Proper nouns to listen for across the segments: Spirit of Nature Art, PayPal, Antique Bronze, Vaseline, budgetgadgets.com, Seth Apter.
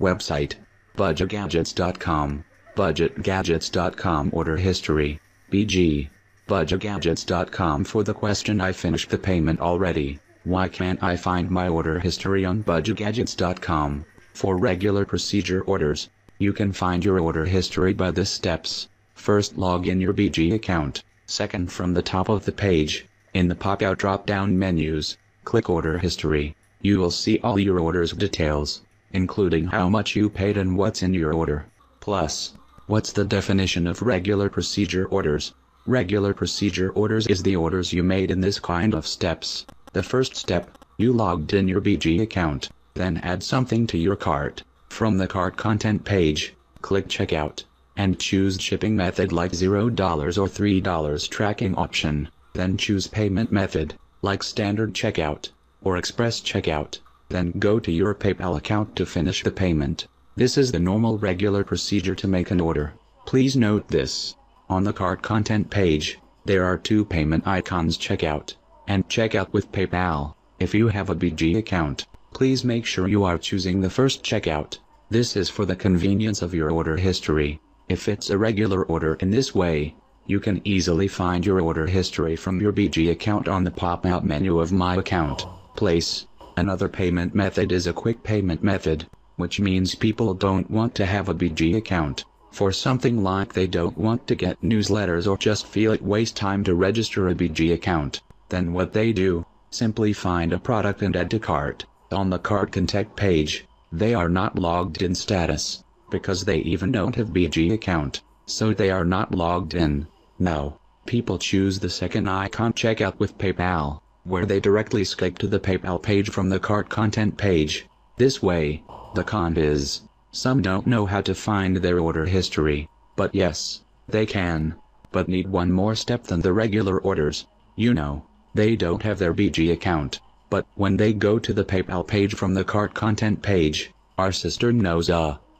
Website, budgetgadgets.com, budgetgadgets.com. Order history, BG, budgetgadgets.com. For the question I finished the payment already, why can't I find my order history on budgetgadgets.com? For regular procedure orders, you can find your order history by the steps. First, log in your BG account. Second, from the top of the page, in the pop-out drop-down menus, click Order History. You will see all your order's details, including how much you paid and what's in your order. Plus, what's the definition of regular procedure orders? Regular procedure orders is the orders you made in this kind of steps. The first step, you logged in your BG account, then add something to your cart. From the cart content page, click Checkout, and choose shipping method like $0 or $3 tracking option, then choose payment method, like standard checkout, or express checkout, then go to your PayPal account to finish the payment. This is the normal regular procedure to make an order. Please note this. On the cart content page, there are two payment icons, checkout, and checkout with PayPal. If you have a BG account, please make sure you are choosing the first checkout. This is for the convenience of your order history. If it's a regular order in this way, you can easily find your order history from your BG account on the pop-out menu of My Account. Place. Another payment method is a quick payment method, which means people don't want to have a BG account for something like they don't want to get newsletters or just feel it waste time to register a BG account. Then what they do, simply find a product and add to cart. On the cart contact page, they are not logged in status, because they even don't have BG account, so they are not logged in. Now, people choose the second icon, checkout with PayPal, where they directly skip to the PayPal page from the cart content page. This way, the con is, some don't know how to find their order history, but yes, they can, but need one more step than the regular orders. You know, they don't have their BG account, but when they go to the PayPal page from the cart content page, our sister knows,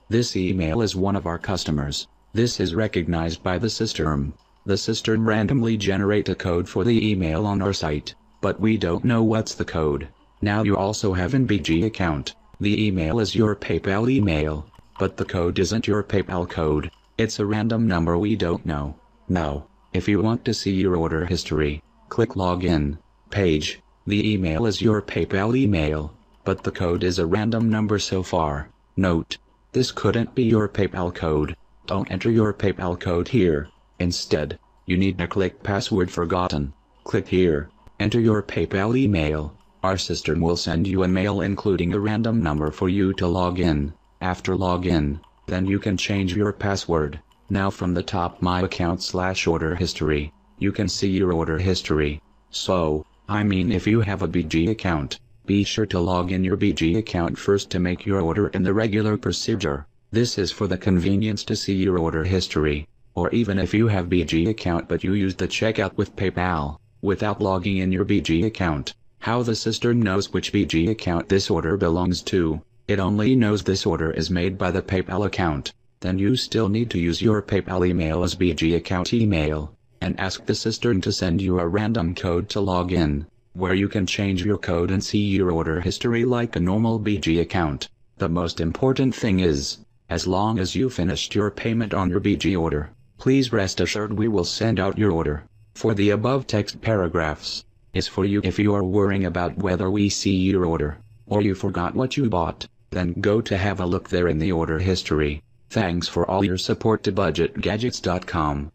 this email is one of our customers. This is recognized by the system. The system randomly generates a code for the email on our site, but we don't know what's the code. Now you also have an BG account. The email is your PayPal email, but the code isn't your PayPal code. It's a random number we don't know. Now, if you want to see your order history, click Login page. The email is your PayPal email, but the code is a random number so far. Note. This couldn't be your PayPal code. Don't enter your PayPal code here. Instead, you need to click Password Forgotten. Click here. Enter your PayPal email. Our system will send you a mail including a random number for you to log in. After login, then you can change your password. Now from the top My Account /Order History, you can see your order history. So, I mean, if you have a BG account, be sure to log in your BG account first to make your order in the regular procedure. This is for the convenience to see your order history. Or even if you have BG account but you use the checkout with PayPal, without logging in your BG account, how the system knows which BG account this order belongs to? It only knows this order is made by the PayPal account. Then you still need to use your PayPal email as BG account email, and ask the system to send you a random code to log in, where you can change your code and see your order history like a normal BG account. The most important thing is, as long as you finished your payment on your BG order, please rest assured we will send out your order. For the above text paragraphs, is for you if you are worrying about whether we see your order, or you forgot what you bought, then go to have a look there in the order history. Thanks for all your support to budgetgadgets.com.